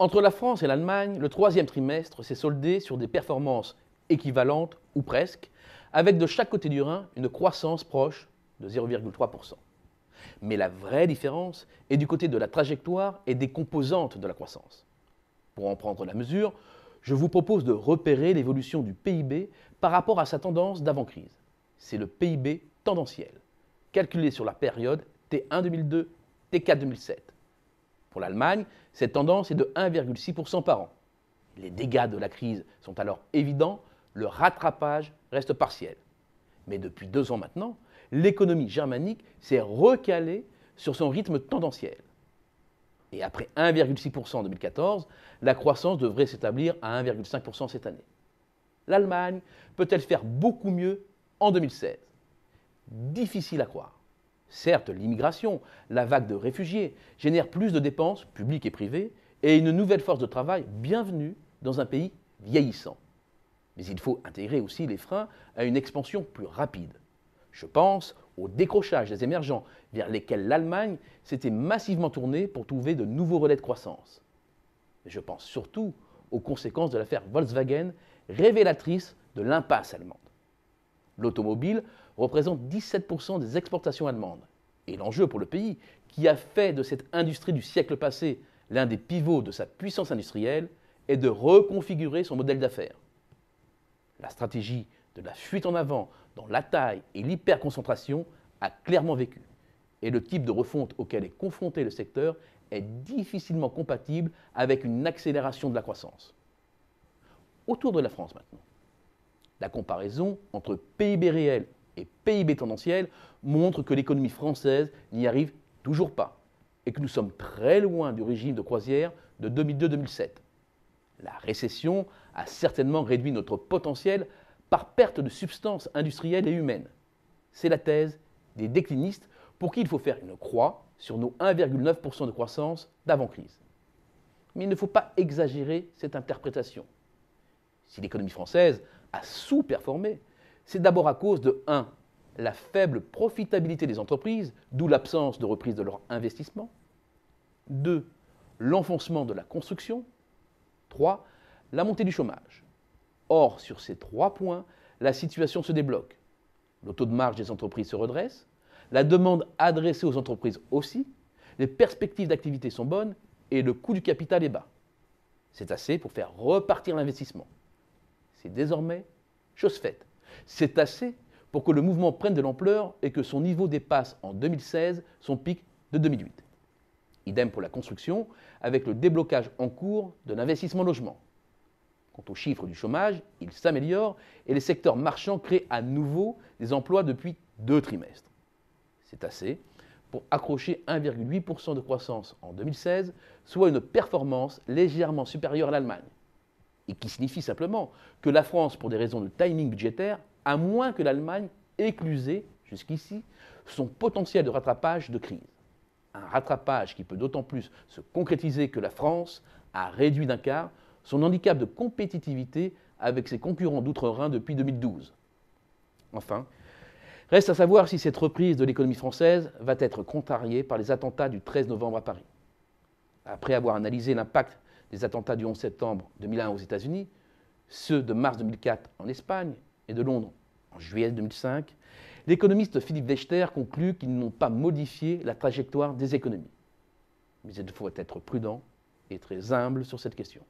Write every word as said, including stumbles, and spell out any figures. Entre la France et l'Allemagne, le troisième trimestre s'est soldé sur des performances équivalentes, ou presque, avec de chaque côté du Rhin une croissance proche de zéro virgule trois pour cent. Mais la vraie différence est du côté de la trajectoire et des composantes de la croissance. Pour en prendre la mesure, je vous propose de repérer l'évolution du P I B par rapport à sa tendance d'avant-crise. C'est le P I B tendanciel, calculé sur la période T un deux mille deux, T quatre deux mille sept. Pour l'Allemagne, cette tendance est de un virgule six pour cent par an. Les dégâts de la crise sont alors évidents, le rattrapage reste partiel. Mais depuis deux ans maintenant, l'économie germanique s'est recalée sur son rythme tendanciel. Et après un virgule six pour cent en deux mille quatorze, la croissance devrait s'établir à un virgule cinq pour cent cette année. L'Allemagne peut-elle faire beaucoup mieux en deux mille seize? Difficile à croire. Certes, l'immigration, la vague de réfugiés, génère plus de dépenses publiques et privées et une nouvelle force de travail bienvenue dans un pays vieillissant. Mais il faut intégrer aussi les freins à une expansion plus rapide. Je pense au décrochage des émergents vers lesquels l'Allemagne s'était massivement tournée pour trouver de nouveaux relais de croissance. Mais je pense surtout aux conséquences de l'affaire Volkswagen, révélatrice de l'impasse allemande. L'automobile représente dix-sept pour cent des exportations allemandes. Et l'enjeu pour le pays, qui a fait de cette industrie du siècle passé l'un des pivots de sa puissance industrielle, est de reconfigurer son modèle d'affaires. La stratégie de la fuite en avant dans la taille et l'hyperconcentration a clairement vécu. Et le type de refonte auquel est confronté le secteur est difficilement compatible avec une accélération de la croissance. Autour de la France maintenant. La comparaison entre P I B réel et P I B tendanciel montre que l'économie française n'y arrive toujours pas et que nous sommes très loin du régime de croisière de deux mille deux deux mille sept. La récession a certainement réduit notre potentiel par perte de substance industrielle et humaine. C'est la thèse des déclinistes pour qui il faut faire une croix sur nos un virgule neuf pour cent de croissance d'avant-crise. Mais il ne faut pas exagérer cette interprétation. Si l'économie française a sous-performé, c'est d'abord à cause de un. La faible profitabilité des entreprises, d'où l'absence de reprise de leur investissement. deux. L'enfoncement de la construction. trois. La montée du chômage. Or, sur ces trois points, la situation se débloque. Le taux de marge des entreprises se redresse, la demande adressée aux entreprises aussi, les perspectives d'activité sont bonnes et le coût du capital est bas. C'est assez pour faire repartir l'investissement. C'est désormais chose faite. C'est assez pour que le mouvement prenne de l'ampleur et que son niveau dépasse en deux mille seize son pic de deux mille huit. Idem pour la construction, avec le déblocage en cours de l'investissement logement. Quant aux chiffres du chômage, ils s'améliorent et les secteurs marchands créent à nouveau des emplois depuis deux trimestres. C'est assez pour accrocher un virgule huit pour cent de croissance en deux mille seize, soit une performance légèrement supérieure à l'Allemagne. Et qui signifie simplement que la France, pour des raisons de timing budgétaire, a moins que l'Allemagne éclusé, jusqu'ici, son potentiel de rattrapage de crise. Un rattrapage qui peut d'autant plus se concrétiser que la France a réduit d'un quart son handicap de compétitivité avec ses concurrents d'outre-Rhin depuis deux mille douze. Enfin, reste à savoir si cette reprise de l'économie française va être contrariée par les attentats du treize novembre à Paris. Après avoir analysé l'impact des attentats du onze septembre deux mille un aux États-Unis, ceux de mars deux mille quatre en Espagne et de Londres en juillet deux mille cinq, l'économiste Philippe Dechter conclut qu'ils n'ont pas modifié la trajectoire des économies. Mais il faut être prudent et très humble sur cette question.